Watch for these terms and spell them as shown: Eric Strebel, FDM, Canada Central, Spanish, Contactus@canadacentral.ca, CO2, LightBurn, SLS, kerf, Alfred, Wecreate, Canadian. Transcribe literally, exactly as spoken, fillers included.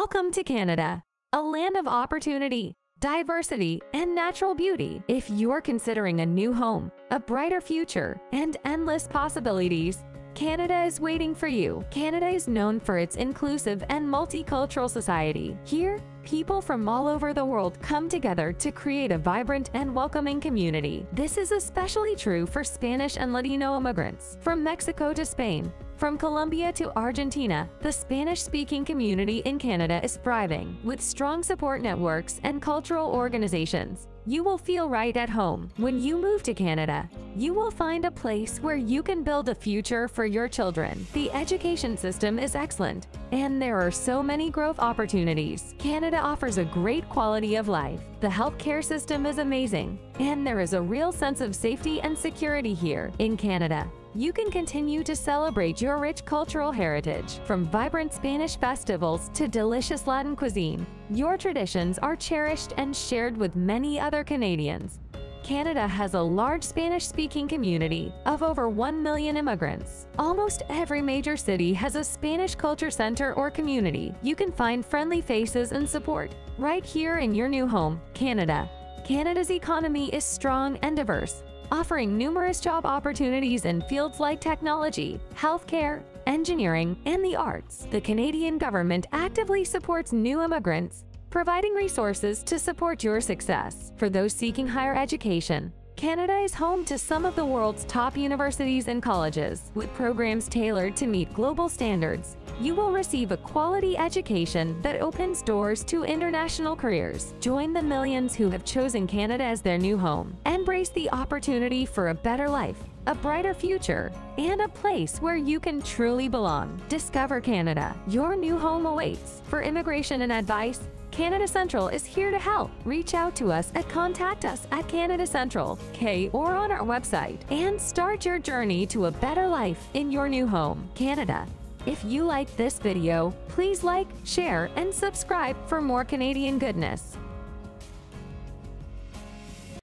Welcome to Canada, a land of opportunity, diversity, and natural beauty. If you're considering a new home, a brighter future, and endless possibilities, Canada is waiting for you. Canada is known for its inclusive and multicultural society. Here, people from all over the world come together to create a vibrant and welcoming community. This is especially true for Spanish and Latino immigrants. From Mexico to Spain, from Colombia to Argentina, the Spanish-speaking community in Canada is thriving. With strong support networks and cultural organizations, you will feel right at home. When you move to Canada, you will find a place where you can build a future for your children. The education system is excellent, and there are so many growth opportunities. Canada offers a great quality of life. The healthcare system is amazing, and there is a real sense of safety and security here. In Canada, you can continue to celebrate your rich cultural heritage. From vibrant Spanish festivals to delicious Latin cuisine, your traditions are cherished and shared with many other Canadians. Canada has a large Spanish-speaking community of over one million immigrants. Almost every major city has a Spanish culture center or community. You can find friendly faces and support right here in your new home, Canada. Canada's economy is strong and diverse, offering numerous job opportunities in fields like technology, healthcare, engineering, and the arts. The Canadian government actively supports new immigrants, providing resources to support your success. For those seeking higher education, Canada is home to some of the world's top universities and colleges. With programs tailored to meet global standards, you will receive a quality education that opens doors to international careers. Join the millions who have chosen Canada as their new home. Embrace the opportunity for a better life, a brighter future, and a place where you can truly belong. Discover Canada. Your new home awaits. For immigration and advice, Canada Central is here to help. Reach out to us at Contact us at Canada Central dot C A or on our website and start your journey to a better life in your new home, Canada. If you liked this video, please like, share, and subscribe for more Canadian goodness.